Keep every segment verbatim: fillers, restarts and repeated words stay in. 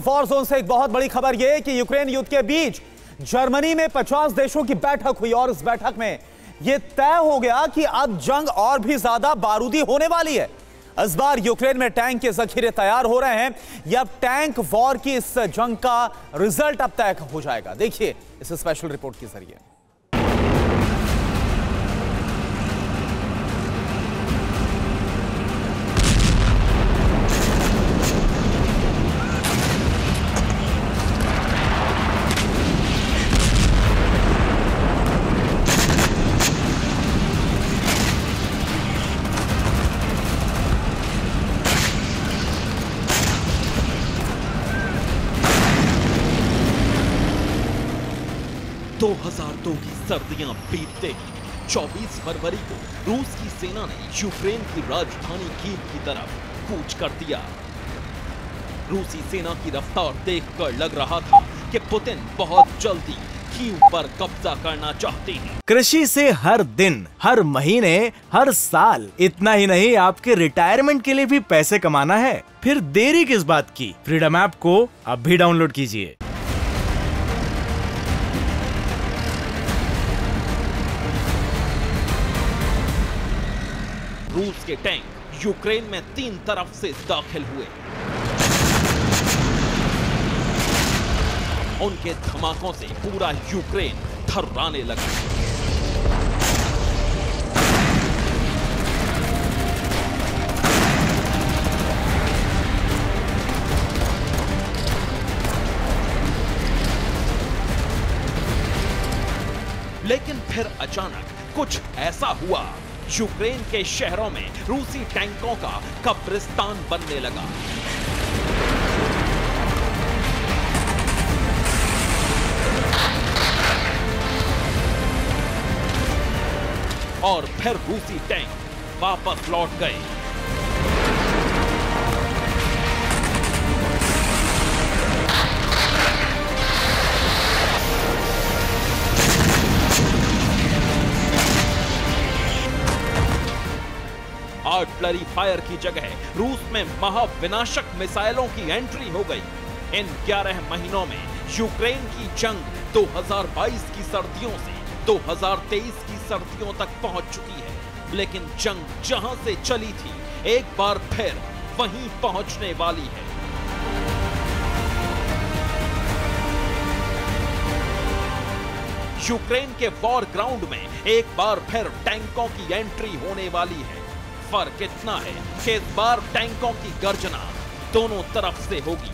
War zone से एक बहुत बड़ी खबर यह कि यूक्रेन युद्ध के बीच जर्मनी में पचास देशों की बैठक हुई और इस बैठक में यह तय हो गया कि अब जंग और भी ज्यादा बारूदी होने वाली है। इस बार यूक्रेन में टैंक के जखीरे तैयार हो रहे हैं। यह अब टैंक वॉर की इस जंग का रिजल्ट अब तय हो जाएगा। देखिए इस स्पेशल रिपोर्ट के जरिए। दो हज़ार दो की सर्दियां बीतते ही चौबीस फरवरी को रूस की सेना ने यूक्रेन की राजधानी कीव की तरफ कूच कर दिया। रूसी सेना की रफ्तार देखकर लग रहा था कि पुतिन बहुत जल्दी कीव पर कब्जा करना चाहते हैं। कृषि से हर दिन, हर महीने, हर साल, इतना ही नहीं आपके रिटायरमेंट के लिए भी पैसे कमाना है, फिर देरी किस बात की। फ्रीडम ऐप को अब भी डाउनलोड कीजिए। रूस के टैंक यूक्रेन में तीन तरफ से दाखिल हुए। उनके धमाकों से पूरा यूक्रेन थर्राने लगा। लेकिन फिर अचानक कुछ ऐसा हुआ, यूक्रेन के शहरों में रूसी टैंकों का कब्रिस्तान बनने लगा। और फिर रूसी टैंक वापस लौट गए। आर्टिलरी फायर की जगह रूस में महाविनाशक मिसाइलों की एंट्री हो गई। इन ग्यारह महीनों में यूक्रेन की जंग दो हज़ार बाईस की सर्दियों से दो हज़ार तेईस की सर्दियों तक पहुंच चुकी है। लेकिन जंग जहां से चली थी एक बार फिर वहीं पहुंचने वाली है। यूक्रेन के वॉर ग्राउंड में एक बार फिर टैंकों की एंट्री होने वाली है। फर्क इतना है कि इस बार टैंकों की गर्जना दोनों तरफ से होगी।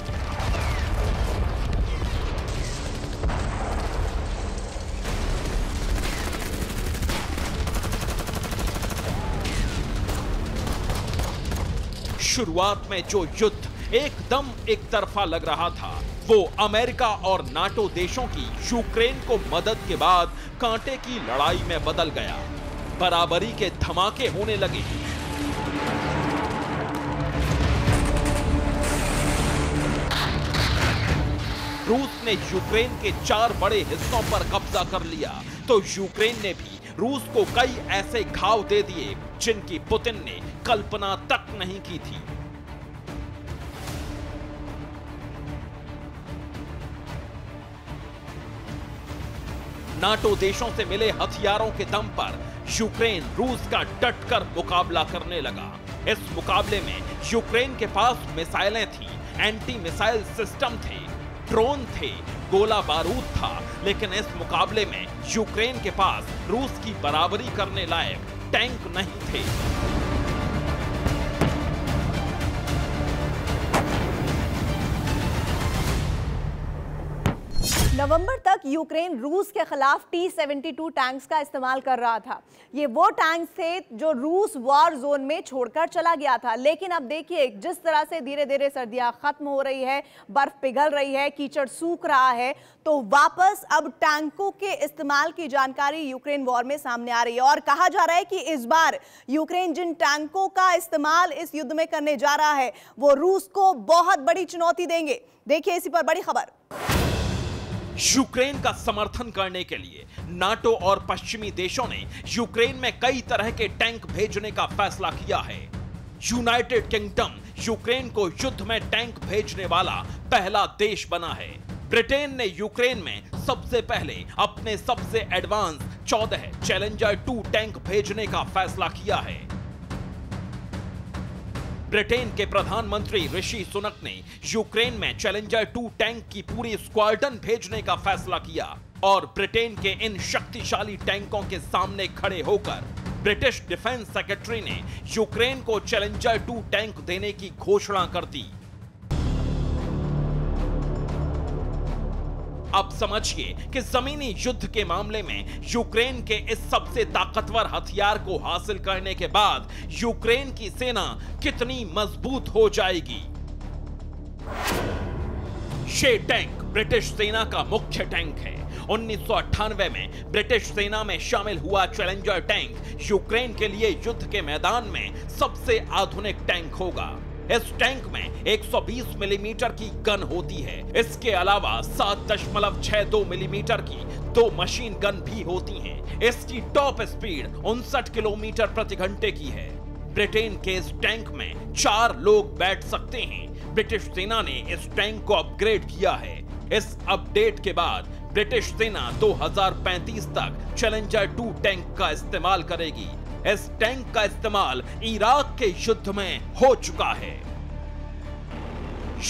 शुरुआत में जो युद्ध एकदम एक तरफा लग रहा था वो अमेरिका और नाटो देशों की यूक्रेन को मदद के बाद कांटे की लड़ाई में बदल गया। बराबरी के धमाके होने लगे। रूस ने यूक्रेन के चार बड़े हिस्सों पर कब्जा कर लिया तो यूक्रेन ने भी रूस को कई ऐसे घाव दे दिए जिनकी पुतिन ने कल्पना तक नहीं की थी। नाटो देशों से मिले हथियारों के दम पर यूक्रेन रूस का डटकर मुकाबला करने लगा। इस मुकाबले में यूक्रेन के पास मिसाइलें थी, एंटी मिसाइल सिस्टम थे, ड्रोन थे, गोला बारूद था। लेकिन इस मुकाबले में यूक्रेन के पास रूस की बराबरी करने लायक टैंक नहीं थे। नवंबर तक यूक्रेन रूस के खिलाफ टी सेवेंटी टू टैंक्स का इस्तेमाल कर रहा था। ये वो टैंक्स थे जो रूस वॉर जोन में छोड़कर चला गया था। लेकिन अब देखिए जिस तरह से धीरे धीरे सर्दियां खत्म हो रही है, बर्फ पिघल रही है, कीचड़ सूख रहा है, तो वापस अब टैंकों के इस्तेमाल की जानकारी यूक्रेन वॉर में सामने आ रही है। और कहा जा रहा है कि इस बार यूक्रेन जिन टैंकों का इस्तेमाल इस युद्ध में करने जा रहा है वो रूस को बहुत बड़ी चुनौती देंगे। देखिए इसी पर बड़ी खबर। यूक्रेन का समर्थन करने के लिए नाटो और पश्चिमी देशों ने यूक्रेन में कई तरह के टैंक भेजने का फैसला किया है। यूनाइटेड किंगडम यूक्रेन को युद्ध में टैंक भेजने वाला पहला देश बना है। ब्रिटेन ने यूक्रेन में सबसे पहले अपने सबसे एडवांस चौदह चैलेंजर टू टैंक भेजने का फैसला किया है। ब्रिटेन के प्रधानमंत्री ऋषि सुनक ने यूक्रेन में चैलेंजर टू टैंक की पूरी स्क्वाड्रन भेजने का फैसला किया और ब्रिटेन के इन शक्तिशाली टैंकों के सामने खड़े होकर ब्रिटिश डिफेंस सेक्रेटरी ने यूक्रेन को चैलेंजर टू टैंक देने की घोषणा कर दी। अब समझिए कि जमीनी युद्ध के मामले में यूक्रेन के इस सबसे ताकतवर हथियार को हासिल करने के बाद यूक्रेन की सेना कितनी मजबूत हो जाएगी। ये टैंक ब्रिटिश सेना का मुख्य टैंक है। उन्नीस सौ अट्ठानवे में ब्रिटिश सेना में शामिल हुआ चैलेंजर टैंक यूक्रेन के लिए युद्ध के मैदान में सबसे आधुनिक टैंक होगा। इस टैंक में एक सौ बीस मिलीमीटर की गन होती है। इसके अलावा सात दशमलव छह दो मिलीमीटर की दो मशीन गन भी होती हैं। इसकी टॉप स्पीड उनसठ किलोमीटर प्रति घंटे की है। ब्रिटेन के इस टैंक में चार लोग बैठ सकते हैं। ब्रिटिश सेना ने इस टैंक को अपग्रेड किया है। इस अपडेट के बाद ब्रिटिश सेना दो हज़ार पैंतीस तक चैलेंजर टू टैंक का इस्तेमाल करेगी। इस टैंक का इस्तेमाल इराक के युद्ध में हो चुका है।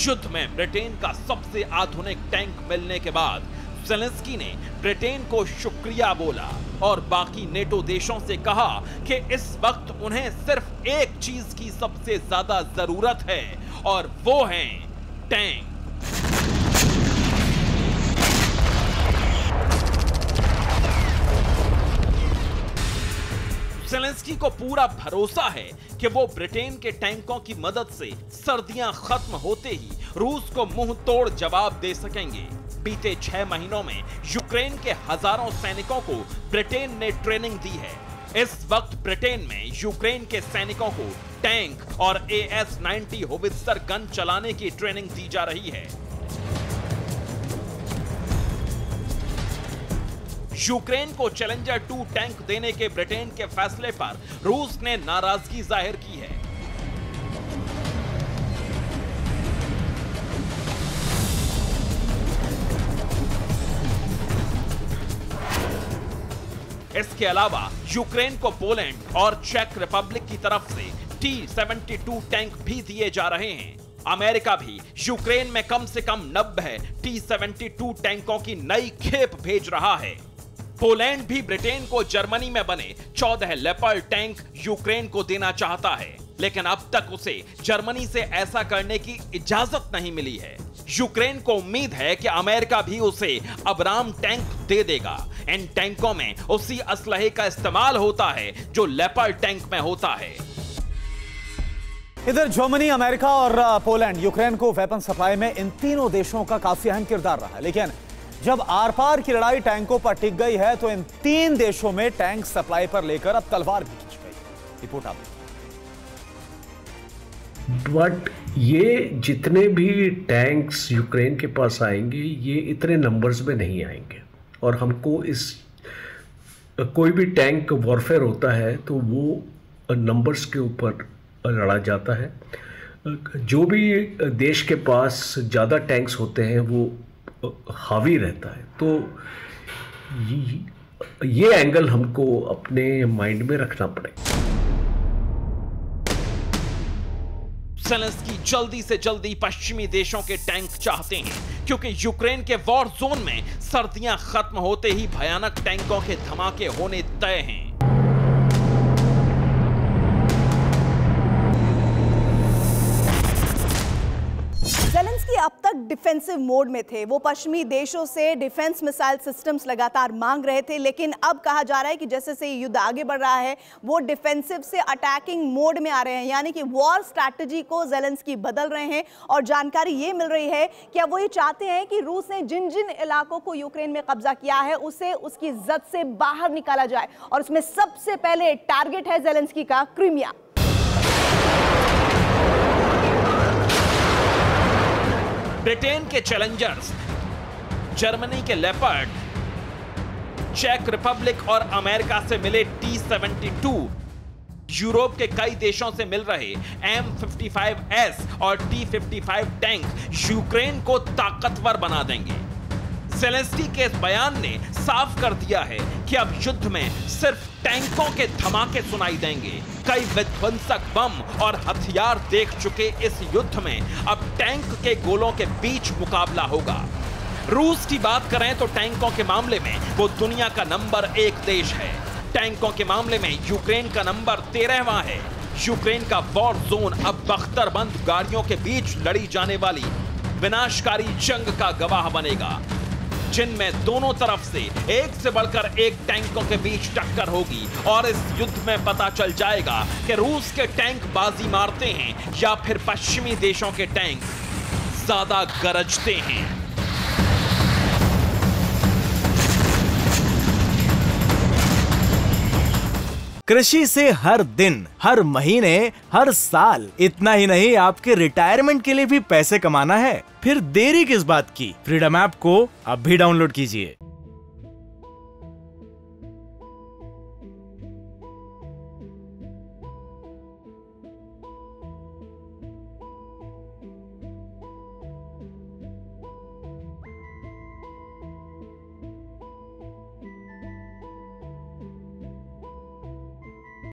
युद्ध में ब्रिटेन का सबसे आधुनिक टैंक मिलने के बाद ज़ेलेंस्की ने ब्रिटेन को शुक्रिया बोला और बाकी नेटो देशों से कहा कि इस वक्त उन्हें सिर्फ एक चीज की सबसे ज्यादा जरूरत है और वो है टैंक। ज़ेलेंस्की को पूरा भरोसा है कि वो ब्रिटेन के टैंकों की मदद से सर्दियां खत्म होते ही रूस को मुंह तोड़ जवाब दे सकेंगे। बीते छह महीनों में यूक्रेन के हजारों सैनिकों को ब्रिटेन ने ट्रेनिंग दी है। इस वक्त ब्रिटेन में यूक्रेन के सैनिकों को टैंक और ए एस नब्बे होवित्जर गन चलाने की ट्रेनिंग दी जा रही है। यूक्रेन को चैलेंजर टू टैंक देने के ब्रिटेन के फैसले पर रूस ने नाराजगी जाहिर की है। इसके अलावा यूक्रेन को पोलैंड और चेक रिपब्लिक की तरफ से टी बहत्तर टैंक भी दिए जा रहे हैं। अमेरिका भी यूक्रेन में कम से कम नब्बे टी बहत्तर टैंकों की नई खेप भेज रहा है। पोलैंड भी ब्रिटेन को जर्मनी में बने चौदह लेपर्ड टैंक यूक्रेन को देना चाहता है, लेकिन अब तक उसे जर्मनी से ऐसा करने की इजाजत नहीं मिली है। यूक्रेन को उम्मीद है कि अमेरिका भी उसे अब्राम टैंक दे देगा। इन टैंकों में उसी असलहे का इस्तेमाल होता है जो लेपर्ड टैंक में होता है। इधर जर्मनी, अमेरिका और पोलैंड यूक्रेन को वेपन सप्लाई में इन तीनों देशों का काफी अहम किरदार रहा है, लेकिन जब आर पार की लड़ाई टैंकों पर टिक गई है तो इन तीन देशों में टैंक सप्लाई पर लेकर अब तलवार भी खींच गई। रिपोर्ट आप। बट ये जितने भी टैंक्स यूक्रेन के पास आएंगे ये इतने नंबर्स में नहीं आएंगे और हमको इस कोई भी टैंक वॉरफेयर होता है तो वो नंबर्स के ऊपर लड़ा जाता है। जो भी देश के पास ज़्यादा टैंक्स होते हैं वो हावी रहता है। तो ये एंगल हमको अपने माइंड में रखना पड़ेगा। ज़ेलेंस्की जल्दी से जल्दी पश्चिमी देशों के टैंक चाहते हैं क्योंकि यूक्रेन के वॉर जोन में सर्दियां खत्म होते ही भयानक टैंकों के धमाके होने तय हैं। अब तक डिफेंसिव मोड में थे, वो पश्चिमी देशों से डिफेंस मिसाइल सिस्टम्स लगातार मांग रहे थे, लेकिन अब कहा जा रहा है कि जैसे जैसे युद्ध आगे बढ़ रहा है वो डिफेंसिव से अटैकिंग मोड में आ रहे हैं, यानी कि वॉर स्ट्रैटेजी को ज़ेलेंस्की बदल रहे हैं। और जानकारी ये मिल रही है कि अब वो ये चाहते हैं कि रूस ने जिन जिन इलाकों को यूक्रेन में कब्जा किया है उसे उसकी जद से बाहर निकाला जाए, और उसमें सबसे पहले टारगेट है ज़ेलेंस्की का क्रीमिया। ब्रिटेन के चैलेंजर्स, जर्मनी के लेपर्ड, चेक रिपब्लिक और अमेरिका से मिले टी बहत्तर यूरोप के कई देशों से मिल रहे एम फिफ्टी फाइव एस और T fifty five tank Ukraine को ताकतवर बना देंगे। ज़ेलेंस्की के इस बयान ने साफ कर दिया है कि अब युद्ध में सिर्फ टैंकों के धमाके सुनाई देंगे। कई विध्वंसक बम और हथियार देख चुके इस युद्ध में अब टैंक के गोलों के बीच मुकाबला होगा। रूस की बात करें तो टैंकों के मामले में वो दुनिया का नंबर एक देश है। टैंकों के मामले में यूक्रेन का नंबर तेरहवां है। यूक्रेन का वॉर जोन अब बख्तरबंद गाड़ियों के बीच लड़ी जाने वाली विनाशकारी जंग का गवाह बनेगा, जिनमें दोनों तरफ से एक से बढ़कर एक टैंकों के बीच टक्कर होगी और इस युद्ध में पता चल जाएगा कि रूस के टैंक बाजी मारते हैं या फिर पश्चिमी देशों के टैंक ज्यादा गरजते हैं। कृषि से हर दिन, हर महीने, हर साल, इतना ही नहीं आपके रिटायरमेंट के लिए भी पैसे कमाना है, फिर देरी किस बात की? फ्रीडम ऐप को अब भी डाउनलोड कीजिए।